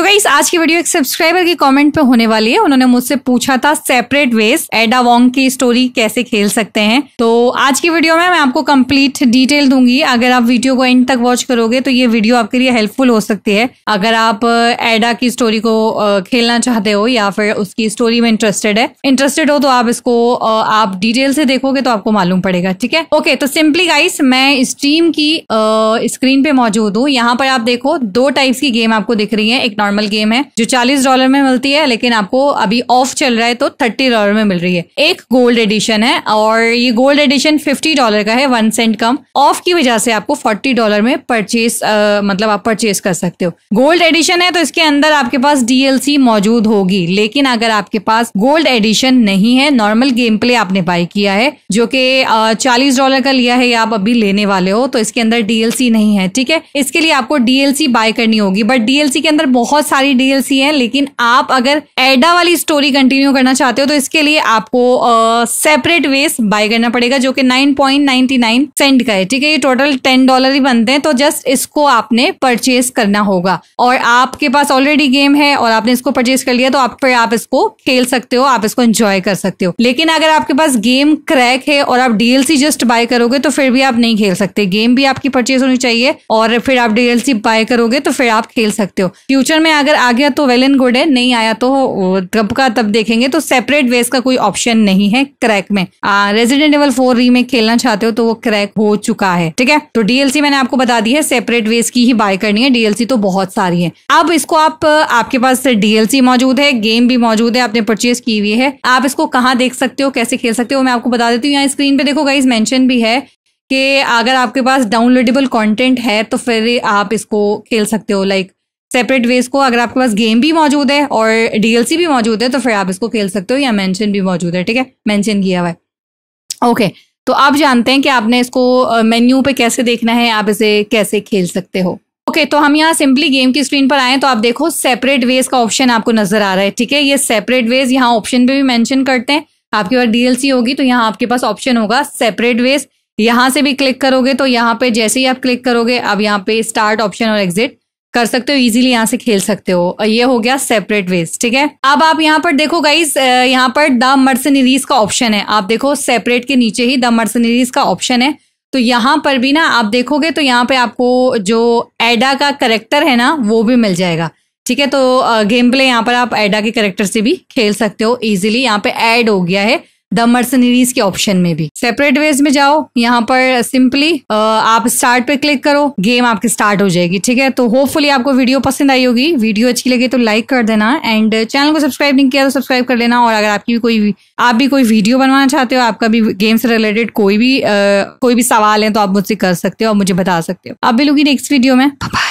तो गाइस आज की वीडियो एक सब्सक्राइबर की कमेंट पे होने वाली है। उन्होंने मुझसे पूछा था सेपरेट वेज एडा वोंग की स्टोरी कैसे खेल सकते हैं। तो आज की वीडियो में मैं आपको कंप्लीट डिटेल दूंगी। अगर आप वीडियो को एंड तक वॉच करोगे तो ये वीडियो आपके लिए हेल्पफुल हो सकती है। अगर आप एडा की स्टोरी को खेलना चाहते हो या फिर उसकी स्टोरी में इंटरेस्टेड हो तो आप इसको आप डिटेल से देखोगे तो आपको मालूम पड़ेगा, ठीक है। ओके, तो सिंपली गाइस मैं स्ट्रीम की स्क्रीन पे मौजूद हूँ। यहाँ पर आप देखो दो टाइप्स की गेम आपको दिख रही है। एक नॉर्मल गेम है जो $40 में मिलती है, लेकिन आपको अभी ऑफ चल रहा है तो $30 में मिल रही है। एक गोल्ड एडिशन है और ये गोल्ड एडिशन $50 का है, 1 सेंट कम। ऑफ की वजह से आपको $40 में आप परचेस कर सकते हो। गोल्ड एडिशन है तो इसके अंदर आपके पास DLC मौजूद होगी, लेकिन अगर आपके पास गोल्ड एडिशन नहीं है, नॉर्मल गेम प्ले आपने बाय किया है जो कि $40 का लिया है या आप अभी लेने वाले हो, तो इसके अंदर DLC नहीं है, ठीक है। इसके लिए आपको DLC बाय करनी होगी, बट DLC के अंदर बहुत सारी DLC है। लेकिन आप अगर एडा वाली स्टोरी कंटिन्यू करना चाहते हो तो इसके लिए आपको सेपरेट वेज बाय करना पड़ेगा जो कि 9.99 सेंट का है, ठीक है। ये टोटल $10 ही बनते हैं, तो जस्ट इसको आपने परचेस करना होगा। और आपके पास ऑलरेडी गेम है और आपने इसको परचेस कर लिया तो आप इसको खेल सकते हो, आप इसको एंजॉय कर सकते हो। लेकिन अगर आपके पास गेम क्रैक है और आप DLC जस्ट बाय करोगे तो फिर भी आप नहीं खेल सकते। गेम भी आपकी परचेज होनी चाहिए और फिर आप DLC बाय करोगे तो फिर आप खेल सकते हो। फ्यूचर में अगर आ गया तो वेल एंड गुड है, नहीं आया तो तब का तब देखेंगे। तो सेपरेट वेज का कोई ऑप्शन नहीं है क्रैक में। रेजिडेंट एवल 4 रीमेक खेलना चाहते हो तो वो क्रैक हो चुका है, ठीक है। तो DLC मैंने आपको बता दी है, सेपरेट वेज की ही बाय करनी है। DLC तो बहुत सारी है। अब इसको आपके पास DLC मौजूद है, गेम भी मौजूद है, आपने परचेज की हुई है। आप इसको कहाँ देख सकते हो, कैसे खेल सकते हो, मैं आपको बता देती हूँ। यहाँ स्क्रीन पे देखो गाइस मेंशन भी है कि अगर आपके पास डाउनलोडेबल कंटेंट है तो फिर आप इसको खेल सकते हो। लाइक सेपरेट वेज को अगर आपके पास गेम भी मौजूद है और DLC भी मौजूद है तो फिर आप इसको खेल सकते हो। या मेंशन भी मौजूद है, ठीक है, मेंशन किया हुआ है। ओके, तो आप जानते हैं कि आपने इसको मेन्यू पे कैसे देखना है, आप इसे कैसे खेल सकते हो। ओके, तो हम यहाँ सिंपली गेम की स्क्रीन पर आए तो आप देखो सेपरेट वेज का ऑप्शन आपको नजर आ रहा है, ठीक है। ये सेपरेट वेज यहाँ ऑप्शन पे भी मेंशन करते हैं। आपके पास DLC होगी तो यहाँ आपके पास ऑप्शन होगा सेपरेट वेज। यहाँ से भी क्लिक करोगे तो यहाँ पे जैसे ही आप क्लिक करोगे अब यहाँ पे स्टार्ट ऑप्शन और एग्जिट कर सकते हो, इजीली यहाँ से खेल सकते हो। ये हो गया सेपरेट वेज, ठीक है। अब आप यहाँ पर देखो गाइस, यहाँ पर द मर्सनरीज का ऑप्शन है। आप देखो सेपरेट के नीचे ही द मर्सनरीज का ऑप्शन है, तो यहाँ पर भी ना आप देखोगे तो यहाँ पे आपको जो एडा का कैरेक्टर है ना वो भी मिल जाएगा, ठीक है। तो गेम प्ले यहाँ पर आप एडा के कैरेक्टर से भी खेल सकते हो इजीली। यहाँ पे ऐड हो गया है द मर्सनरीज के ऑप्शन में भी। सेपरेट वेज में जाओ, यहाँ पर सिंपली आप स्टार्ट पे क्लिक करो, गेम आपकी स्टार्ट हो जाएगी, ठीक है। तो होपफुली आपको वीडियो पसंद आई होगी। वीडियो अच्छी लगे तो लाइक कर देना एंड चैनल को सब्सक्राइब नहीं किया तो सब्सक्राइब कर लेना। और अगर आप भी कोई वीडियो बनवाना चाहते हो, आपका भी गेम से रिलेटेड कोई भी सवाल है तो आप मुझसे कर सकते हो और मुझे बता सकते हो। आप मिलूंगी नेक्स्ट वीडियो में। बाय।